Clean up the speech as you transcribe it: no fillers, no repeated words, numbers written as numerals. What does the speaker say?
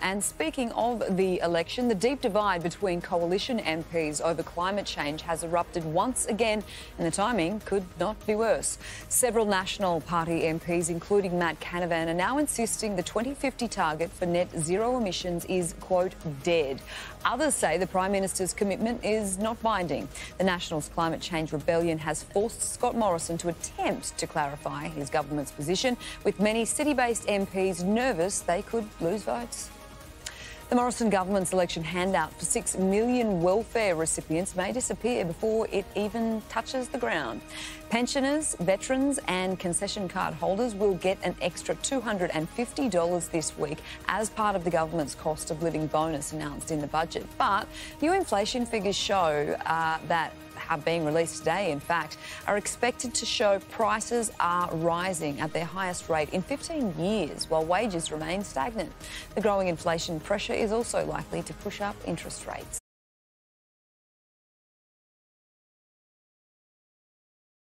And speaking of the election, the deep divide between Coalition MPs over climate change has erupted once again, and the timing could not be worse. Several National Party MPs, including Matt Canavan, are now insisting the 2050 target for net zero emissions is, quote, dead. Others say the Prime Minister's commitment is not binding. The Nationals' climate change rebellion has forced Scott Morrison to attempt to clarify his government's position, with many city-based MPs nervous they could lose votes. The Morrison government's election handout for 6 million welfare recipients may disappear before it even touches the ground. Pensioners, veterans and concession card holders will get an extra $250 this week as part of the government's cost of living bonus announced in the budget. But new inflation figures show that are being released today, in fact, are expected to show prices are rising at their highest rate in 15 years, while wages remain stagnant. The growing inflation pressure is also likely to push up interest rates.